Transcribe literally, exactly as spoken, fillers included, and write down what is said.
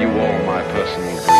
you all my personal dreams.